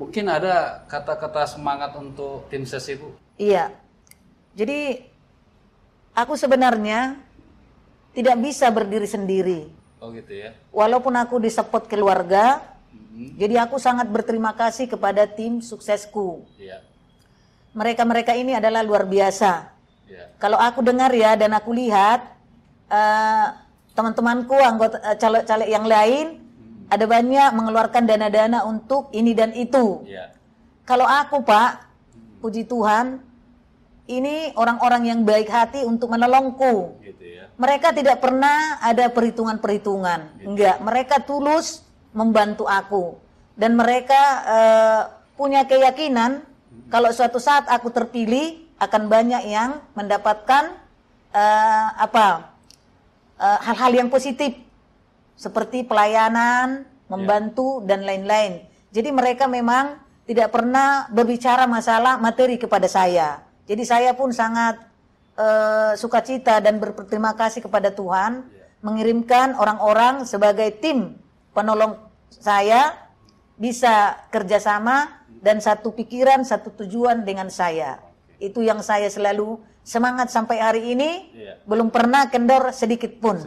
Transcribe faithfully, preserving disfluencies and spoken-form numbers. Mungkin ada kata-kata semangat untuk tim ses, Ibu? Iya. Jadi, aku sebenarnya tidak bisa berdiri sendiri. Oh gitu ya. Walaupun aku disepot keluarga, mm-hmm. jadi aku sangat berterima kasih kepada tim suksesku. Iya. Mereka-mereka ini adalah luar biasa. Iya. Kalau aku dengar ya dan aku lihat, uh, teman-temanku, anggota uh, caleg-caleg yang lain, mm-hmm. ada banyak mengeluarkan dana-dana untuk ini dan itu. Iya. Kalau aku, Pak, mm-hmm. puji Tuhan, ini orang-orang yang baik hati untuk menolongku. Gitu ya. Mereka tidak pernah ada perhitungan-perhitungan. Gitu. Enggak, mereka tulus membantu aku. Dan mereka uh, punya keyakinan hmm. kalau suatu saat aku terpilih akan banyak yang mendapatkan uh, apa uh, hal-hal yang positif seperti pelayanan, membantu yeah. dan lain-lain. Jadi mereka memang tidak pernah berbicara masalah materi kepada saya. Jadi saya pun sangat uh, sukacita dan berterima kasih kepada Tuhan yeah. mengirimkan orang-orang sebagai tim penolong saya bisa kerjasama dan satu pikiran, satu tujuan dengan saya. Okay. Itu yang saya selalu semangat sampai hari ini yeah. belum pernah kendor sedikit pun.